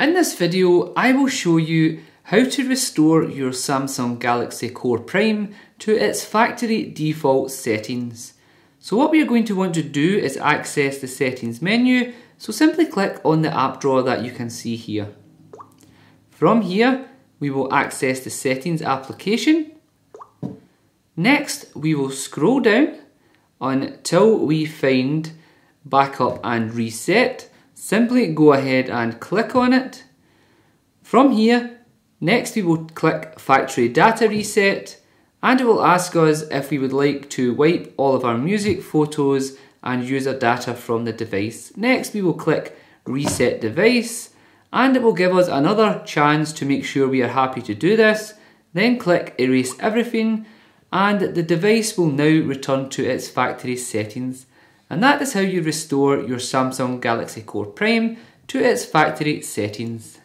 In this video, I will show you how to restore your Samsung Galaxy Core Prime to its factory default settings. So what we are going to want to do is access the settings menu, so simply click on the app drawer that you can see here. From here, we will access the settings application. Next, we will scroll down until we find backup and reset. Simply go ahead and click on it. From here, next we will click Factory Data Reset, and it will ask us if we would like to wipe all of our music, photos and user data from the device. Next we will click Reset Device, and it will give us another chance to make sure we are happy to do this. Then click Erase Everything, and the device will now return to its factory settings. And that is how you restore your Samsung Galaxy Core Prime to its factory settings.